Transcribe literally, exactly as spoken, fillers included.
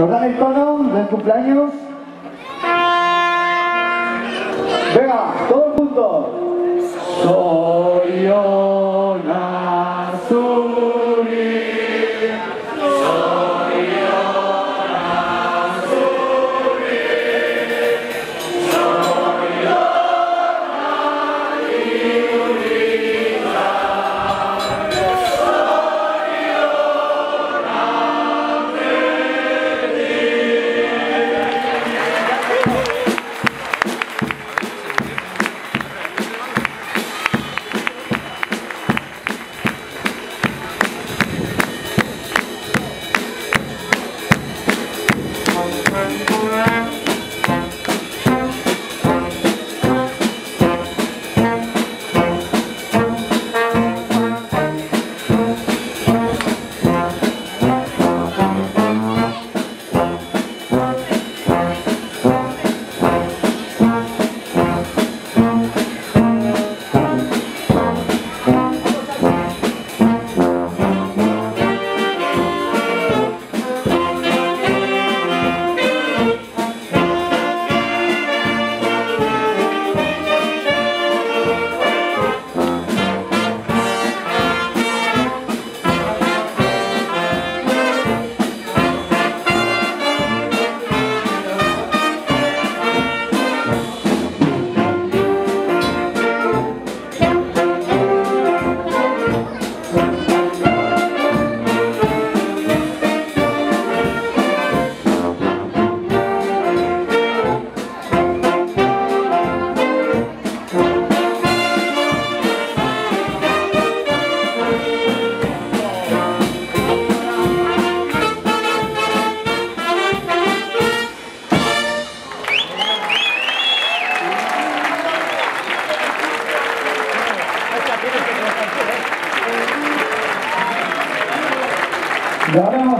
Nos dan el cono del cumpleaños. Venga, todo el mundo. Zorionak Zuri. Zorionak Zuri. Zorionak Zuri. Gracias.